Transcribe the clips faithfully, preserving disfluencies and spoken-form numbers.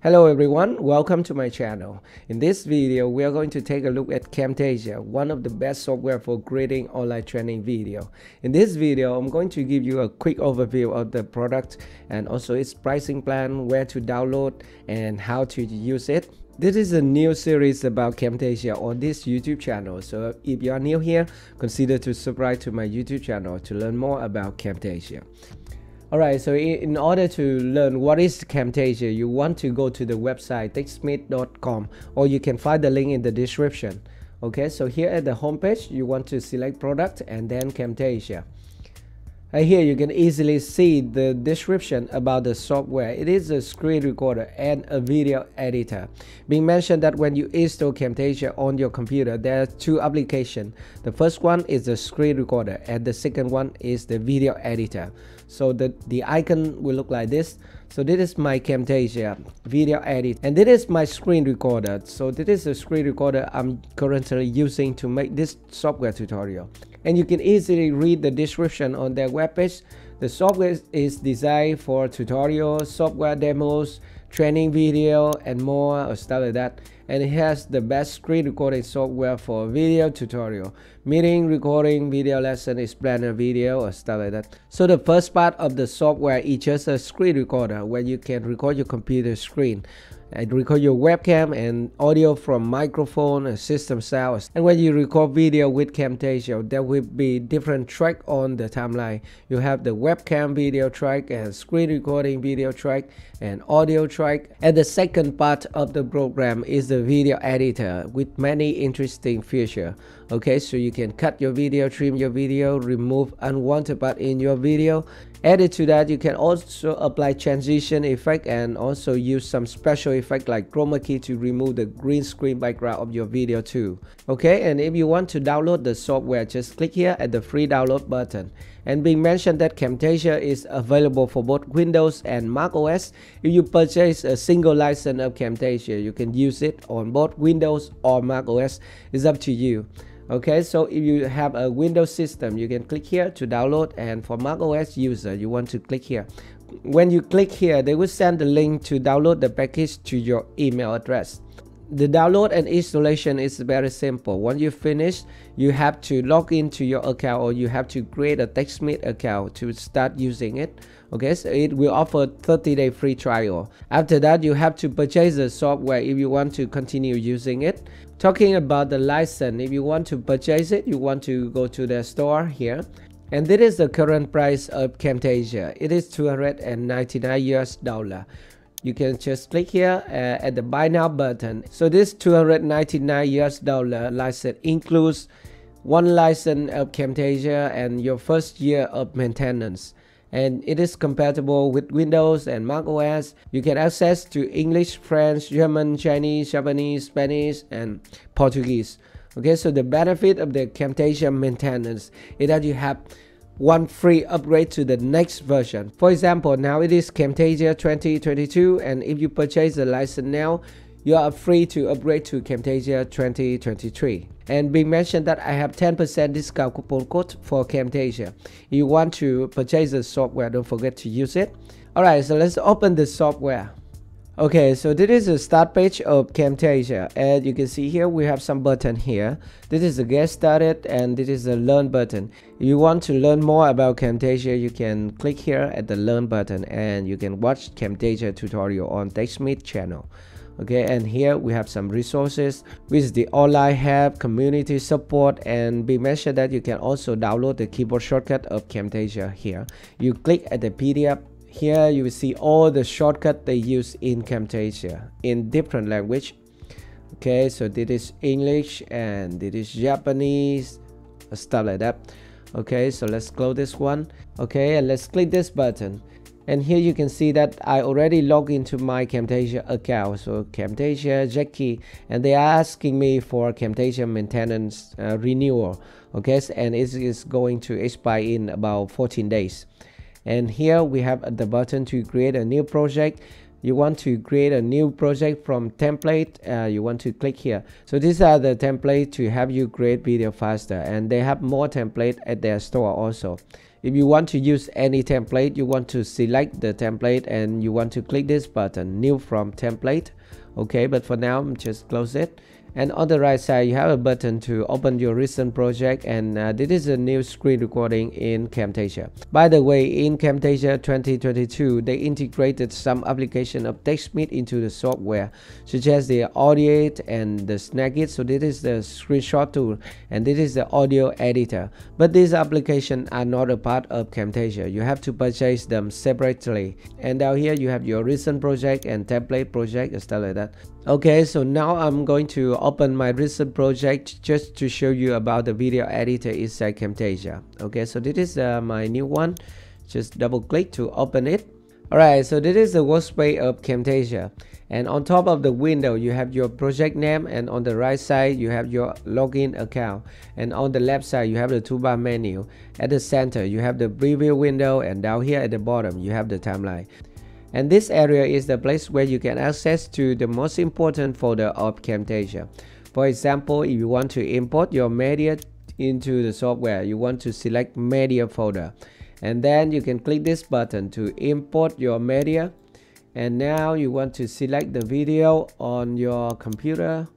Hello everyone, welcome to my channel. In this video, we are going to take a look at Camtasia, one of the best software for creating online training video. In this video, I'm going to give you a quick overview of the product and also its pricing plan, where to download and how to use it. This is a new series about Camtasia on this YouTube channel, so if you are new here, consider to subscribe to my YouTube channel to learn more about Camtasia. Alright, so in order to learn what is Camtasia, you want to go to the website TechSmith dot com, or you can find the link in the description. Okay, so here at the homepage, you want to select product and then Camtasia. Right here, you can easily see the description about the software. It is a screen recorder and a video editor. Being mentioned that when you install Camtasia on your computer, there are two applications. The first one is the screen recorder, and the second one is the video editor. So the, the icon will look like this. So this is my Camtasia video edit, and this is my screen recorder. So this is the screen recorder I'm currently using to make this software tutorial. And you can easily read the description on their webpage. The software is designed for tutorials, software demos, training video, and more, or stuff like that. And it has the best screen recording software for video tutorial, meeting, recording, video lesson, explainer video, or stuff like that. So the first part of the software is just a screen recorder where you can record your computer screen and record your webcam and audio from microphone and system sounds. And when you record video with Camtasia, there will be different track on the timeline. You have the webcam video track and screen recording video track and audio track. And the second part of the program is the video editor with many interesting features. Okay, so you can cut your video, trim your video, remove unwanted part in your video. Added to that, you can also apply transition effect and also use some special effect like chroma key to remove the green screen background of your video too. Okay, and if you want to download the software, just click here at the free download button. And being mentioned that Camtasia is available for both Windows and Mac O S. If you purchase a single license of Camtasia, you can use it on both Windows or Mac O S. It's up to you. Okay, so if you have a Windows system, you can click here to download, and for Mac O S user, you want to click here. When you click here, they will send the link to download the package to your email address. The download and installation is very simple. Once you finish, you have to log into your account, or you have to create a TechSmith account to start using it. Okay, so it will offer thirty day free trial. After that, you have to purchase the software if you want to continue using it. Talking about the license, if you want to purchase it, you want to go to the store here. And this is the current price of Camtasia. It is two hundred ninety-nine U S dollar. You can just click here uh, at the buy now button. So this two hundred ninety-nine U S dollar license includes one license of Camtasia and your first year of maintenance, and it is compatible with Windows and Mac O S. You can access to English, French, German, Chinese, Japanese, Spanish, and Portuguese. Okay, so the benefit of the Camtasia maintenance is that you have one free upgrade to the next version. For example, now it is Camtasia twenty twenty-two, and if you purchase the license now, you are free to upgrade to Camtasia twenty twenty-three. And being mentioned that I have ten percent discount coupon code for Camtasia. If you want to purchase the software, don't forget to use it. Alright, so let's open the software. Okay, so this is the start page of Camtasia, and you can see here we have some button here. This is the get started, and this is the learn button. If you want to learn more about Camtasia, you can click here at the learn button, and you can watch Camtasia tutorial on TechSmith channel. Okay, and here we have some resources with the online help, community support, and be mentioned that you can also download the keyboard shortcut of Camtasia here. You click at the P D F. Here you will see all the shortcuts they use in Camtasia in different language. Okay, so this is English and this is Japanese, stuff like that. Okay, so let's close this one. Okay, and let's click this button. And here you can see that I already logged into my Camtasia account. So Camtasia, Jackie, and they are asking me for Camtasia maintenance uh, renewal. Okay, and it is going to expire in about fourteen days. And here we have the button to create a new project. You want to create a new project from template. Uh, you want to click here. So these are the templates to help you create video faster, and they have more templates at their store also. If you want to use any template, you want to select the template and you want to click this button, new from template. Okay, but for now just close it. And on the right side you have a button to open your recent project, and uh, this is a new screen recording in Camtasia. By the way, in Camtasia twenty twenty-two they integrated some application of TechSmith into the software, such as the Audiate and the Snagit. So this is the screenshot tool and this is the audio editor, but these applications are not a part of Camtasia. You have to purchase them separately. And down here you have your recent project and template project and stuff like that. Okay, so now I'm going to open my recent project just to show you about the video editor inside Camtasia. Okay, so this is uh, my new one. Just double click to open it. Alright, so this is the workspace of Camtasia, and on top of the window you have your project name, and on the right side you have your login account, and on the left side you have the toolbar menu. At the center you have the preview window, and down here at the bottom you have the timeline. And this area is the place where you can access to the most important folder of Camtasia. For example, if you want to import your media into the software, you want to select media folder, and then you can click this button to import your media. And now you want to select the video on your computer.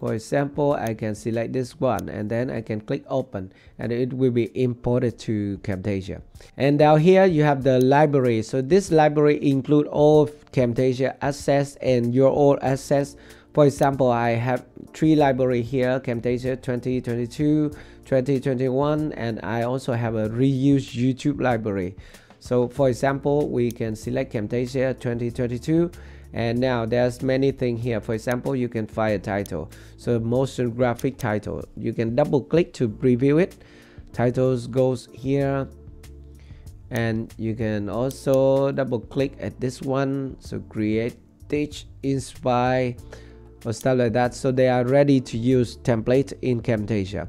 For example, I can select this one, and then I can click open and it will be imported to Camtasia. And down here you have the library. So this library includes all Camtasia assets and your own assets. For example, I have three libraries here: Camtasia twenty twenty-two, twenty twenty-one, and I also have a reused YouTube library. So for example, we can select Camtasia twenty twenty-two. And now there's many things here. For example, you can find a title, so motion graphic title. You can double click to preview it. Titles goes here, and you can also double click at this one. So create, teach, inspire, or stuff like that. So they are ready to use template in Camtasia.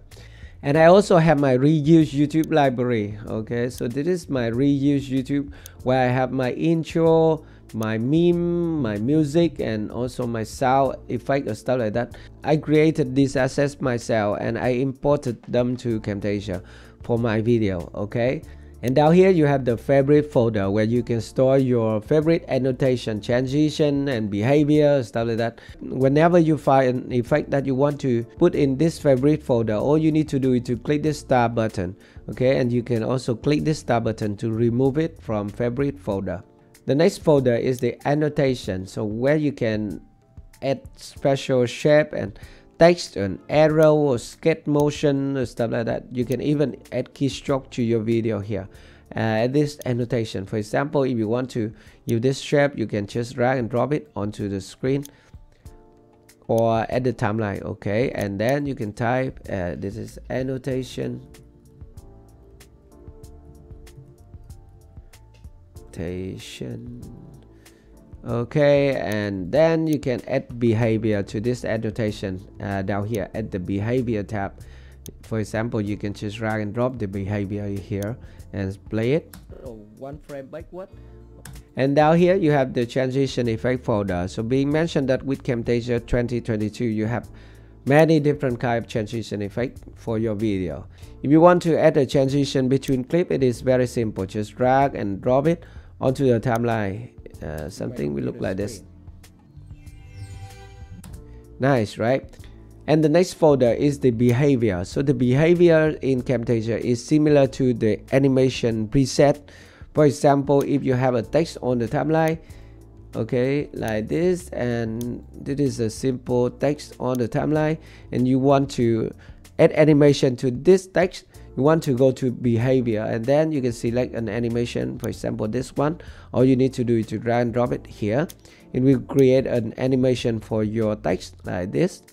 And I also have my reused YouTube library. Okay, so this is my reused YouTube where I have my intro, my meme, my music, and also my sound effect or stuff like that. I created these assets myself and I imported them to Camtasia for my video. Okay, and down here you have the favorite folder where you can store your favorite annotation, transition, and behavior, stuff like that. Whenever you find an effect that you want to put in this favorite folder, all you need to do is to click this star button. Okay, and you can also click this star button to remove it from favorite folder. The next folder is the annotation, so where you can add special shape and text and arrow or sketch motion or stuff like that. You can even add keystroke to your video here at uh, this annotation. For example, if you want to use this shape, you can just drag and drop it onto the screen or at the timeline. Okay, and then you can type uh, this is annotation okay, and then you can add behavior to this annotation uh, down here at the behavior tab. For example, you can just drag and drop the behavior here and play it. Oh, one frame backward. And down here you have the transition effect folder. So being mentioned that with Camtasia twenty twenty-two you have many different kind of transition effect for your video. If you want to add a transition between clip, it is very simple. Just drag and drop it onto the timeline. Uh, something will look like this. Nice, right? And the next folder is the behavior. So the behavior in Camtasia is similar to the animation preset. For example, if you have a text on the timeline, okay, like this, and this is a simple text on the timeline, and you want to add animation to this text, you want to go to behavior, and then you can select an animation. For example, this one, all you need to do is to drag and drop it here. It will create an animation for your text like this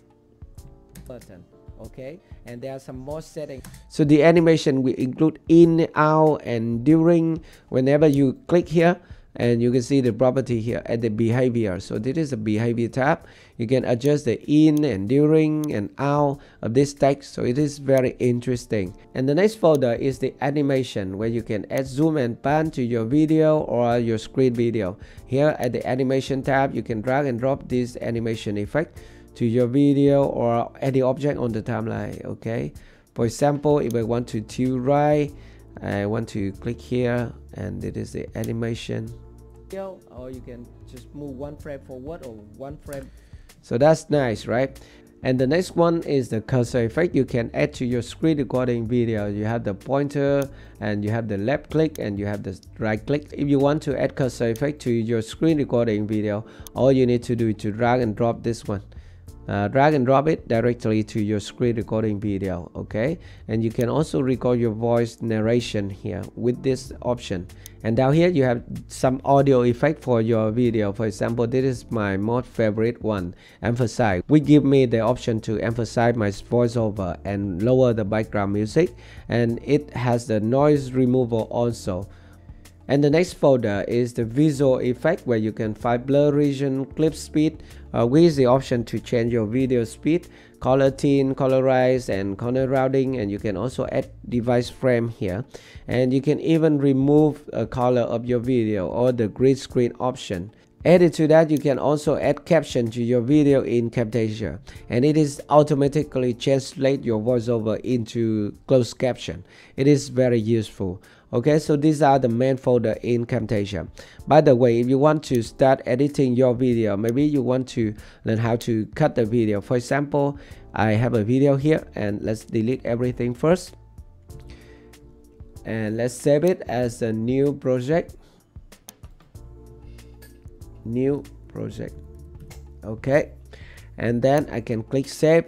button. Okay, and there are some more settings. So the animation will include in, out, and during. Whenever you click here, and you can see the property here at the behavior. So this is the behavior tab. You can adjust the in and during and out of this text. So it is very interesting. And the next folder is the animation, where you can add zoom and pan to your video or your screen video. Here at the animation tab, you can drag and drop this animation effect to your video or any object on the timeline. Okay, for example, if I want to tilt right, I want to click here, and it is the animation, or you can just move one frame forward or one frame. So that's nice, right? And the next one is the cursor effect you can add to your screen recording video. You have the pointer, and you have the left click, and you have the right click. If you want to add cursor effect to your screen recording video, all you need to do is to drag and drop this one. Uh, drag and drop it directly to your screen recording video, okay? And you can also record your voice narration here with this option. And down here you have some audio effect for your video. For example, this is my most favorite one, emphasize, which give me the option to emphasize my voiceover and lower the background music, and it has the noise removal also. And the next folder is the visual effect, where you can find blur region, clip speed, uh, with the option to change your video speed, color tint, colorize, and corner rounding. And you can also add device frame here, and you can even remove a color of your video or the green screen option. Added to that, you can also add caption to your video in Camtasia, and it is automatically translate your voiceover into closed caption. It is very useful. Okay, so these are the main folder in Camtasia. By the way, if you want to start editing your video, maybe you want to learn how to cut the video. For example, I have a video here, and let's delete everything first, and let's save it as a new project. New project, okay, and then I can click save,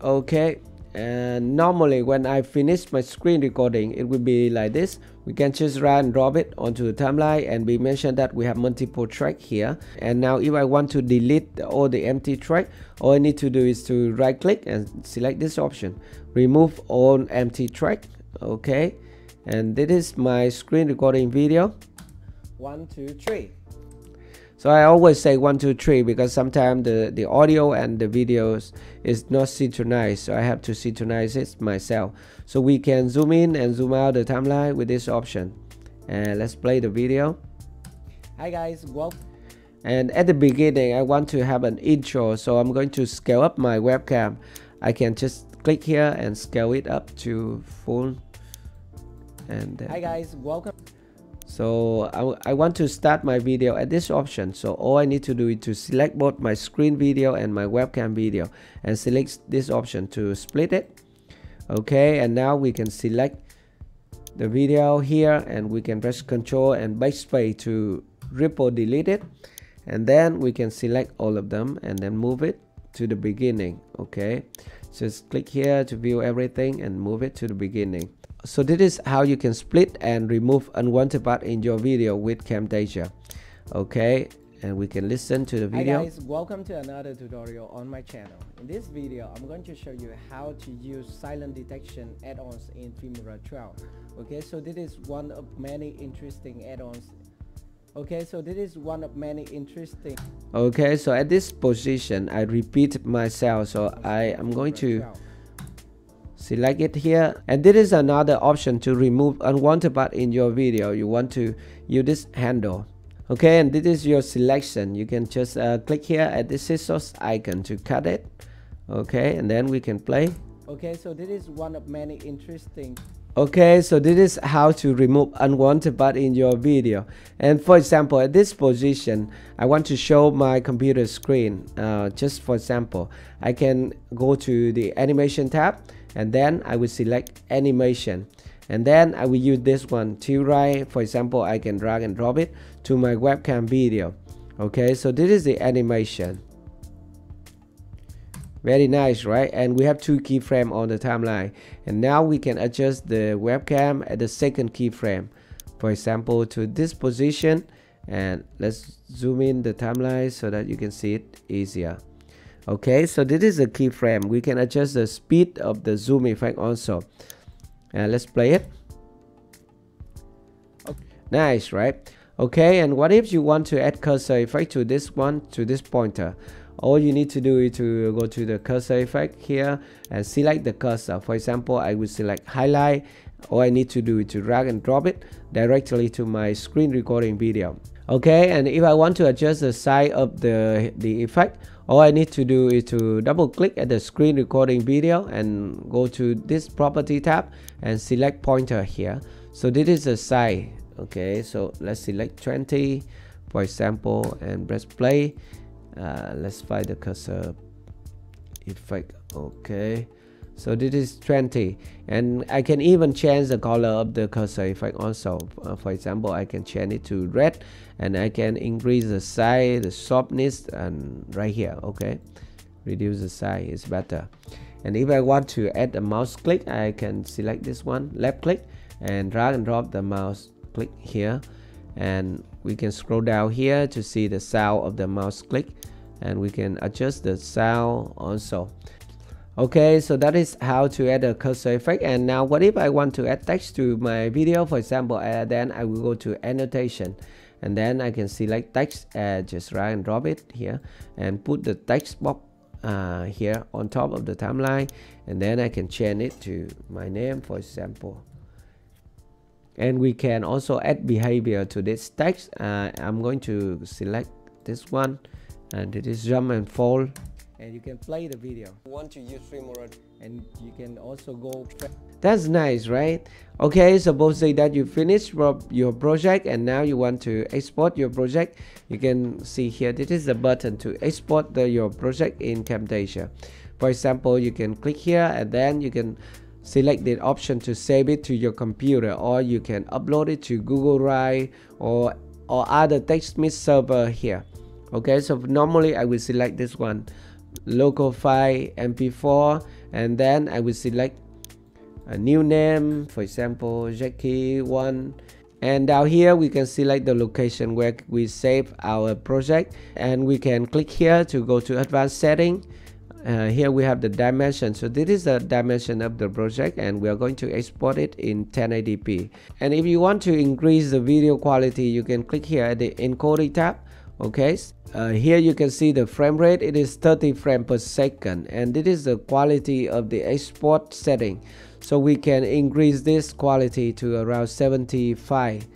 okay. And normally when I finish my screen recording, it will be like this. We can just drag and drop it onto the timeline, and we mentioned that we have multiple tracks here. And now if I want to delete all the empty track, all I need to do is to right click and select this option, remove all empty track, okay. And this is my screen recording video, one two three. So I always say one, two, three, because sometimes the, the audio and the videos is not synchronized. So I have to synchronize it myself. So we can zoom in and zoom out the timeline with this option. And let's play the video. Hi guys, welcome. And at the beginning, I want to have an intro. So I'm going to scale up my webcam. I can just click here and scale it up to full. And then... Hi guys, welcome. So I, I want to start my video at this option. So all I need to do is to select both my screen video and my webcam video, and select this option to split it. Okay, and now we can select the video here, and we can press Control and Backspace to ripple delete it. And then we can select all of them and then move it to the beginning. Okay, just click here to view everything and move it to the beginning. So this is how you can split and remove unwanted part in your video with Camtasia. Okay, and we can listen to the video. Hi guys, welcome to another tutorial on my channel. In this video, I'm going to show you how to use silent detection add-ons in Filmora twelve. Okay, so this is one of many interesting add-ons. Okay, so this is one of many interesting. Okay, so at this position, I repeat myself. So I am going to select it here, and this is another option to remove unwanted part in your video. You want to use this handle, okay, and this is your selection. You can just uh, click here at the scissors icon to cut it, okay, and then we can play. Okay, so this is one of many interesting. Okay, so this is how to remove unwanted part in your video. And for example, at this position, I want to show my computer screen. Uh, just for example, I can go to the animation tab, and then I will select animation, and then I will use this one to right. For example, I can drag and drop it to my webcam video. Okay, so this is the animation. Very nice, right? And we have two keyframes on the timeline, and now we can adjust the webcam at the second keyframe, for example, to this position. And let's zoom in the timeline so that you can see it easier. Okay, so this is a keyframe. We can adjust the speed of the zoom effect also. And uh, let's play it. Okay. Nice, right? Okay, and what if you want to add cursor effect to this one, to this pointer? All you need to do is to go to the cursor effect here and select the cursor. For example, I will select highlight. All I need to do is to drag and drop it directly to my screen recording video. Okay, and if I want to adjust the size of the, the effect, all I need to do is to double click at the screen recording video and go to this property tab and select pointer here. So this is the size. Okay, so let's select twenty for example and press play. Uh, let's find the cursor effect. Okay, so this is twenty, and I can even change the color of the cursor effect also. Uh, for example, I can change it to red, and I can increase the size, the softness, and right here. Okay, reduce the size is better. And if I want to add a mouse click, I can select this one, left click, and drag and drop the mouse click here, and we can scroll down here to see the sound of the mouse click, and we can adjust the sound also. Okay, so that is how to add a cursor effect. And now what if I want to add text to my video, for example, uh, then I will go to annotation, and then I can select text and just drag and drop it here and put the text box uh, here on top of the timeline, and then I can change it to my name, for example. And we can also add behavior to this text. uh, I'm going to select this one, and it is jump and fold, and you can play the video. You want to use Filmora, and you can also go. That's nice, right? Okay, supposing that you finish your project and now you want to export your project, you can see here this is the button to export the, your project in Camtasia. For example, you can click here, and then you can select the option to save it to your computer, or you can upload it to Google Drive or or other TechSmith server here. Okay, so normally I will select this one, local file M P four, and then I will select a new name, for example Jackie one, and down here we can select the location where we save our project, and we can click here to go to advanced setting. Uh, here we have the dimension, so this is the dimension of the project, and we are going to export it in ten eighty p. And if you want to increase the video quality, you can click here at the encoding tab. Okay, uh, here you can see the frame rate, it is thirty frames per second, and this is the quality of the export setting. So we can increase this quality to around seventy-five.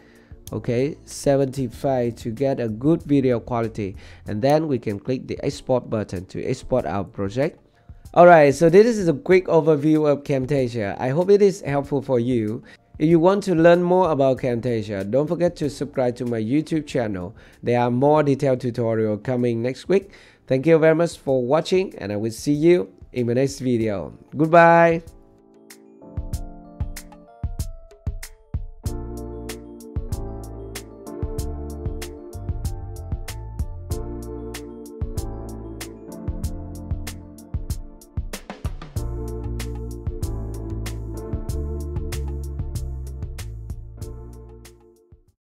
Okay, seventy-five to get a good video quality, and then we can click the export button to export our project. Alright, so this is a quick overview of Camtasia. I hope it is helpful for you. If you want to learn more about Camtasia, don't forget to subscribe to my YouTube channel. There are more detailed tutorials coming next week. Thank you very much for watching, and I will see you in my next video. Goodbye.